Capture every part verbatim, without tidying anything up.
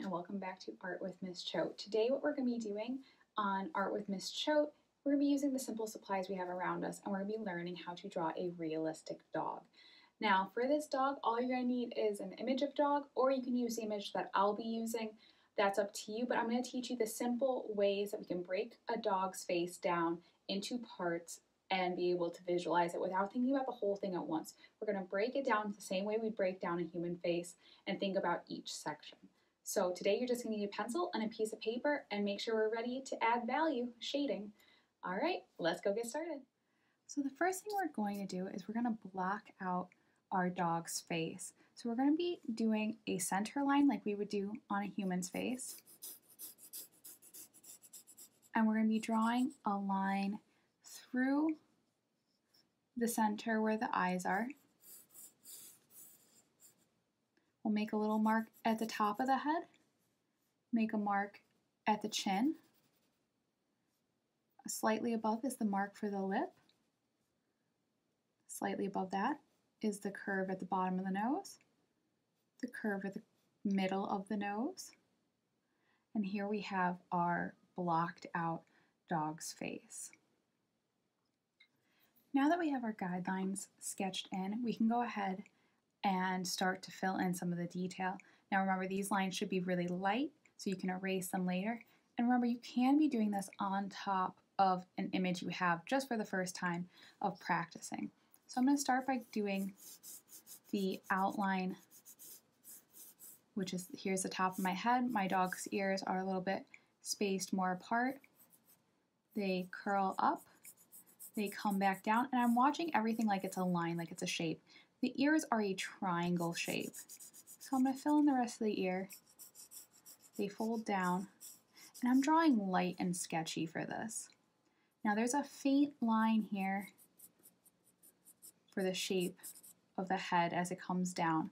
everyone, and welcome back to Art with Miz Choate. Today what we're going to be doing on Art with Miz Choate, we're going to be using the simple supplies we have around us, and we're going to be learning how to draw a realistic dog. Now for this dog, all you're going to need is an image of dog, or you can use the image that I'll be using. That's up to you, but I'm going to teach you the simple ways that we can break a dog's face down into parts and be able to visualize it without thinking about the whole thing at once. We're going to break it down the same way we break down a human face and think about each section. So today you're just going to need a pencil and a piece of paper, and make sure we're ready to add value, shading. All right, let's go get started. So the first thing we're going to do is we're going to block out our dog's face. So we're going to be doing a center line like we would do on a human's face. And we're going to be drawing a line through the center where the eyes are. We'll make a little mark at the top of the head, make a mark at the chin. Slightly above is the mark for the lip. Slightly above that is the curve at the bottom of the nose, the curve at the middle of the nose. And here we have our blocked out dog's face. Now that we have our guidelines sketched in, we can go ahead and start to fill in some of the detail. Now remember, these lines should be really light so you can erase them later. And remember, you can be doing this on top of an image you have just for the first time of practicing. So I'm going to start by doing the outline, which is here's the top of my head. My dog's ears are a little bit spaced more apart. They curl up. They come back down, and I'm watching everything like it's a line, like it's a shape. The ears are a triangle shape. So I'm going to fill in the rest of the ear. They fold down, and I'm drawing light and sketchy for this. Now there's a faint line here for the shape of the head as it comes down.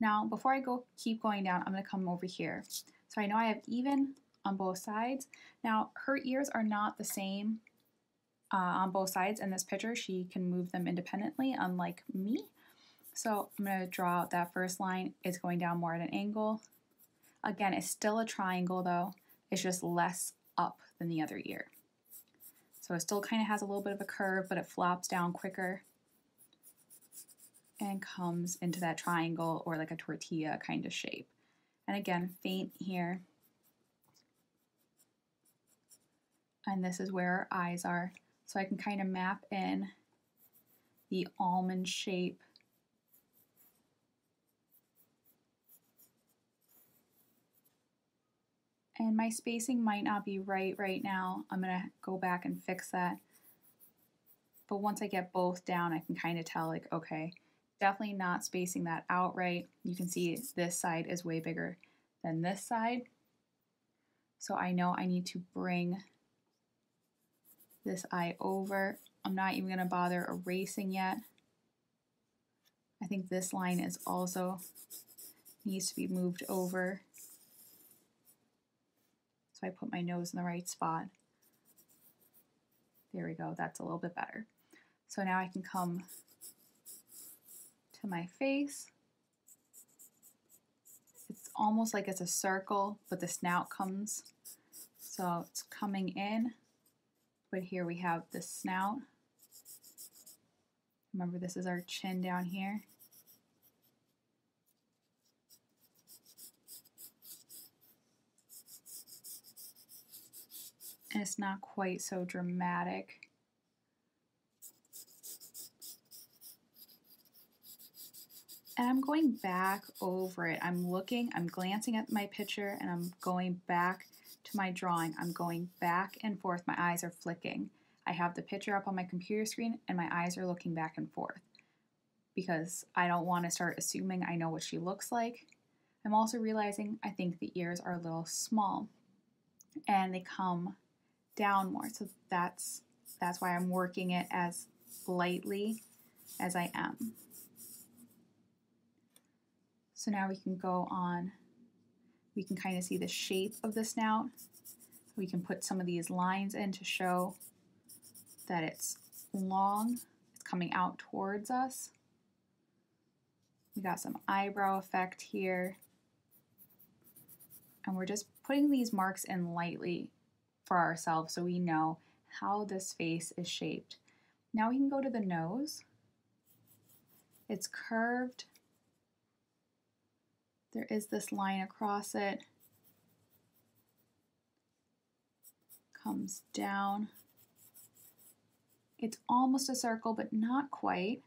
Now before I go keep going down, I'm going to come over here. So I know I have even on both sides. Now her ears are not the same Uh, on both sides. In this picture, she can move them independently, unlike me. So I'm going to draw out that first line. It's going down more at an angle. Again, it's still a triangle though. It's just less up than the other ear. So it still kind of has a little bit of a curve, but it flops down quicker and comes into that triangle or like a tortilla kind of shape. And again, faint here. And this is where our eyes are. So I can kind of map in the almond shape and my spacing might not be right right now. I'm gonna go back and fix that, but once I get both down I can kind of tell, like, okay, definitely not spacing that out right. You can see this side is way bigger than this side, so I know I need to bring this eye over. I'm not even going to bother erasing yet. I think this line is also needs to be moved over. So I put my nose in the right spot. There we go. That's a little bit better. So now I can come to my face. It's almost like it's a circle, but the snout comes. So it's coming in. But here we have the snout. Remember, this is our chin down here. And it's not quite so dramatic. And I'm going back over it. I'm looking, I'm glancing at my picture, and I'm going back to my drawing. I'm going back and forth. My eyes are flicking. I have the picture up on my computer screen and my eyes are looking back and forth because I don't want to start assuming I know what she looks like. I'm also realizing I think the ears are a little small and they come down more. So that's that's why I'm working it as lightly as I am. So now we can go on. We can kind of see the shape of the snout. We can put some of these lines in to show that it's long, it's coming out towards us. We got some eyebrow effect here. and we're just putting these marks in lightly for ourselves so we know how this face is shaped. Now we can go to the nose. It's curved. There is this line across it. Comes down. It's almost a circle, but not quite.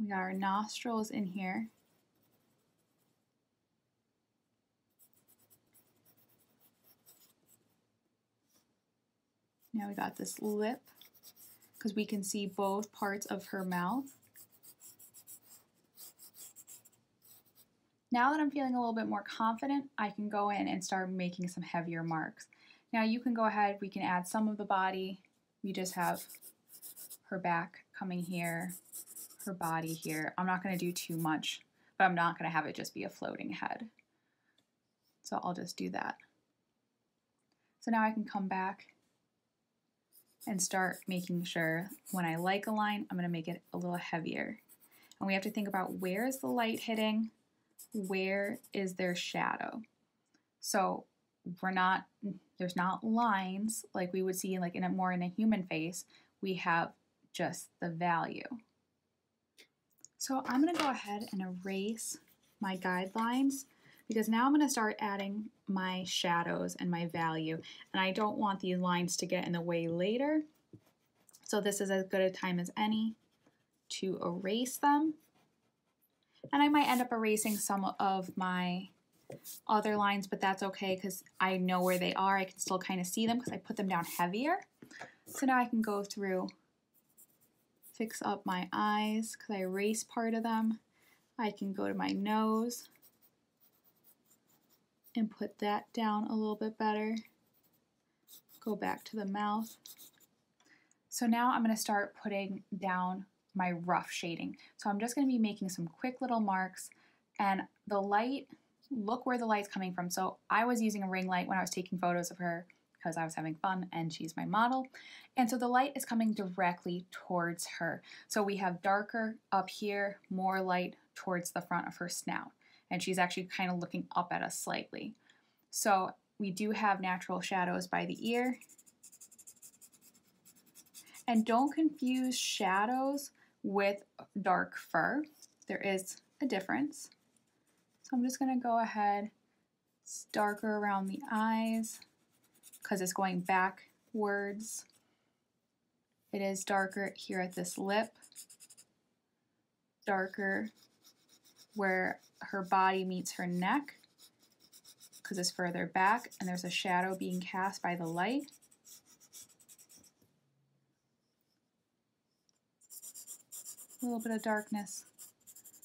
We got our nostrils in here. Now we got this lip, because we can see both parts of her mouth. Now that I'm feeling a little bit more confident, I can go in and start making some heavier marks. Now you can go ahead, we can add some of the body. We just have her back coming here, her body here. I'm not going to do too much, but I'm not going to have it just be a floating head. So I'll just do that. So now I can come back and start making sure when I like a line, I'm going to make it a little heavier. And we have to think about, where is the light hitting? Where is their shadow? So we're not, there's not lines like we would see like in a more in a human face. We have just the value. So I'm going to go ahead and erase my guidelines, because now I'm going to start adding my shadows and my value, and I don't want these lines to get in the way later. So this is as good a time as any to erase them. And I might end up erasing some of my other lines, but that's okay because I know where they are. I can still kind of see them because I put them down heavier. So now I can go through, fix up my eyes because I erased part of them. I can go to my nose and put that down a little bit better. Go back to the mouth. So now I'm going to start putting down my rough shading. So I'm just going to be making some quick little marks, and the light, look where the light's coming from. So I was using a ring light when I was taking photos of her because I was having fun and she's my model. And so the light is coming directly towards her. So we have darker up here, more light towards the front of her snout. And she's actually kind of looking up at us slightly. So we do have natural shadows by the ear. And don't confuse shadows with dark fur. There is a difference. So I'm just gonna go ahead, it's darker around the eyes because it's going backwards. It is darker here at this lip, darker where her body meets her neck because it's further back and there's a shadow being cast by the light. A little bit of darkness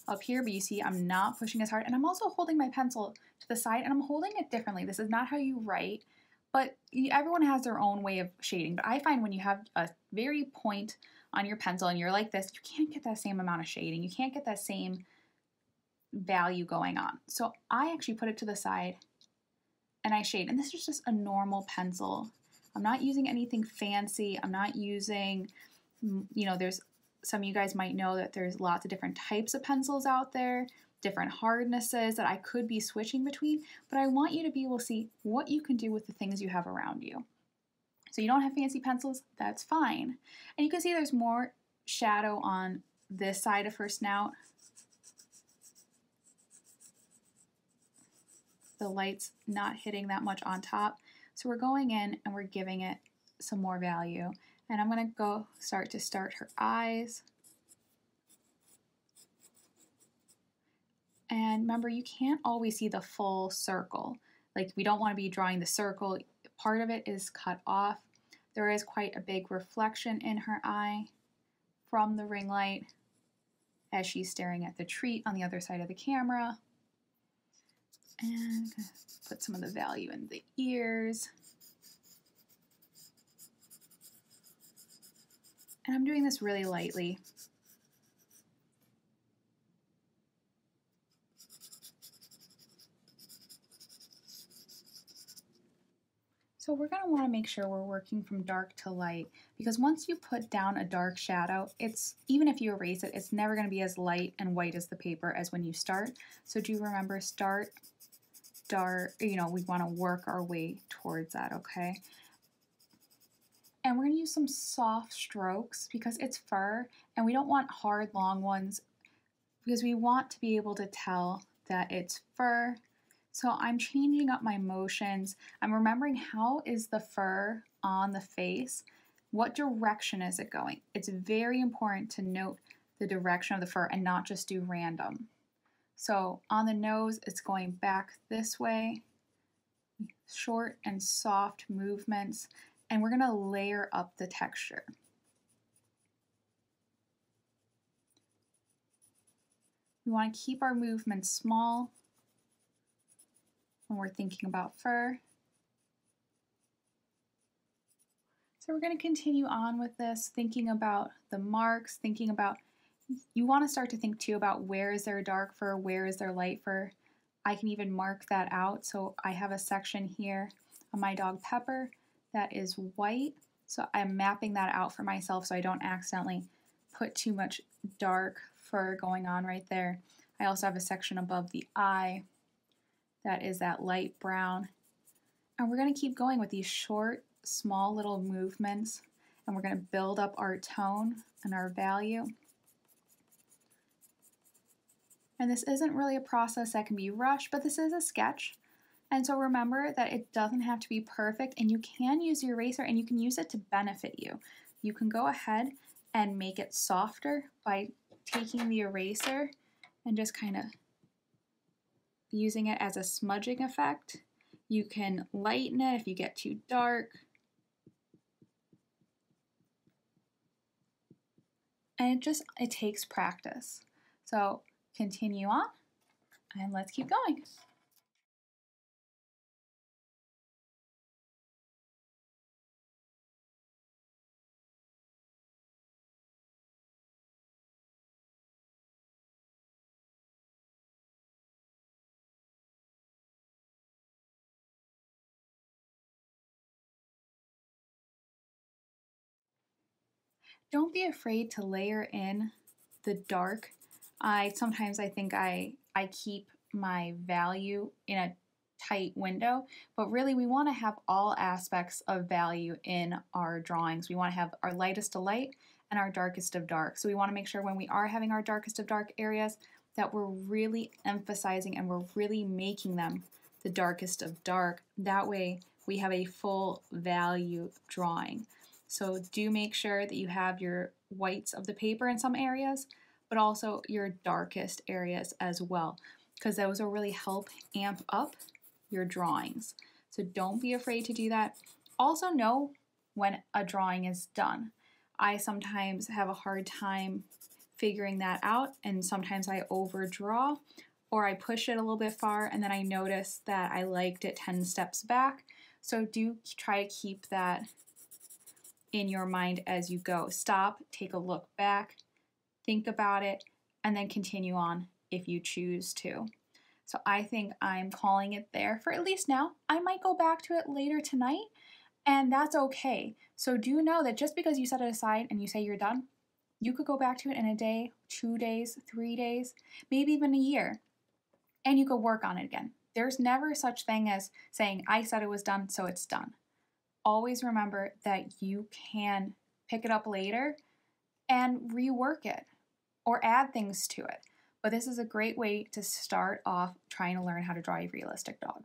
up here, but you see I'm not pushing as hard, and I'm also holding my pencil to the side, and I'm holding it differently. This is not how you write, but everyone has their own way of shading. But I find when you have a very point on your pencil and you're like this, you can't get that same amount of shading. You can't get that same value going on. So I actually put it to the side and I shade, and this is just a normal pencil. I'm not using anything fancy. I'm not using, you know, there's some of you guys might know that there's lots of different types of pencils out there, different hardnesses that I could be switching between, but I want you to be able to see what you can do with the things you have around you. So you don't have fancy pencils, that's fine. And you can see there's more shadow on this side of her snout. The light's not hitting that much on top. So we're going in and we're giving it some more value. And I'm going to go start to start her eyes. And remember, you can't always see the full circle. Like, we don't want to be drawing the circle. Part of it is cut off. There is quite a big reflection in her eye from the ring light as she's staring at the treat on the other side of the camera. And put some of the value in the ears. And I'm doing this really lightly. So we're gonna wanna make sure we're working from dark to light, because once you put down a dark shadow, it's, even if you erase it, it's never gonna be as light and white as the paper as when you start. So do remember, start start, you know, we want to work our way towards that, okay? And we're going to use some soft strokes because it's fur, and we don't want hard, long ones because we want to be able to tell that it's fur. So I'm changing up my motions. I'm remembering how is the fur on the face? What direction is it going? It's very important to note the direction of the fur and not just do random. So on the nose, it's going back this way, short and soft movements, and we're gonna layer up the texture. We wanna keep our movements small when we're thinking about fur. So we're gonna continue on with this, thinking about the marks, thinking about, you wanna start to think too about where is there dark fur, where is there light fur. I can even mark that out. So I have a section here on my dog Pepper that is white. So I'm mapping that out for myself so I don't accidentally put too much dark fur going on right there. I also have a section above the eye that is that light brown. And we're gonna keep going with these short, small little movements, and we're gonna build up our tone and our value. And this isn't really a process that can be rushed, but this is a sketch. And so remember that it doesn't have to be perfect, and you can use your eraser and you can use it to benefit you. You can go ahead and make it softer by taking the eraser and just kind of using it as a smudging effect. You can lighten it if you get too dark. And it just, it takes practice. So continue on and let's keep going. Don't be afraid to layer in the dark. I sometimes I think I, I keep my value in a tight window, but really we want to have all aspects of value in our drawings. We want to have our lightest of light and our darkest of dark. So we want to make sure when we are having our darkest of dark areas that we're really emphasizing and we're really making them the darkest of dark. That way we have a full value drawing. So do make sure that you have your whites of the paper in some areas, but also your darkest areas as well, because those will really help amp up your drawings. So don't be afraid to do that. Also know when a drawing is done. I sometimes have a hard time figuring that out, and sometimes I overdraw or I push it a little bit far and then I notice that I liked it ten steps back. So do try to keep that in your mind as you go. Stop, take a look back, think about it, and then continue on if you choose to. So I think I'm calling it there for at least now. I might go back to it later tonight, and that's okay. So do know that just because you set it aside and you say you're done, you could go back to it in a day, two days, three days, maybe even a year, and you could work on it again. There's never such thing as saying, I said it was done, so it's done. Always remember that you can pick it up later and rework it or add things to it. But this is a great way to start off trying to learn how to draw a realistic dog.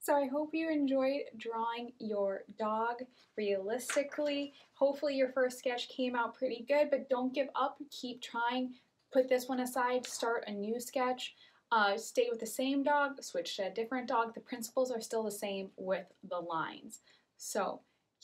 So I hope you enjoyed drawing your dog realistically. Hopefully your first sketch came out pretty good, but don't give up. Keep trying. Put this one aside, start a new sketch. Uh, stay with the same dog, switch to a different dog. The principles are still the same with the lines. So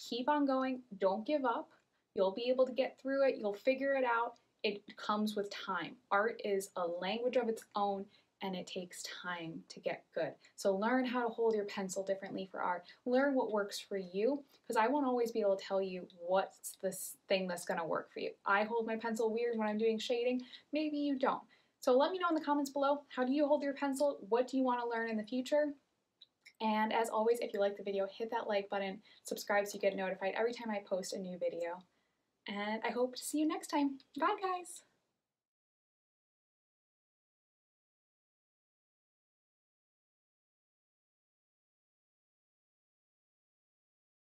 keep on going. Don't give up. You'll be able to get through it. You'll figure it out. It comes with time. Art is a language of its own, and it takes time to get good. So learn how to hold your pencil differently for art. Learn what works for you, because I won't always be able to tell you what's this thing that's going to work for you. I hold my pencil weird when I'm doing shading. Maybe you don't. So let me know in the comments below, how do you hold your pencil? What do you want to learn in the future? And as always, if you like the video, hit that like button, subscribe so you get notified every time I post a new video. And I hope to see you next time. Bye, guys!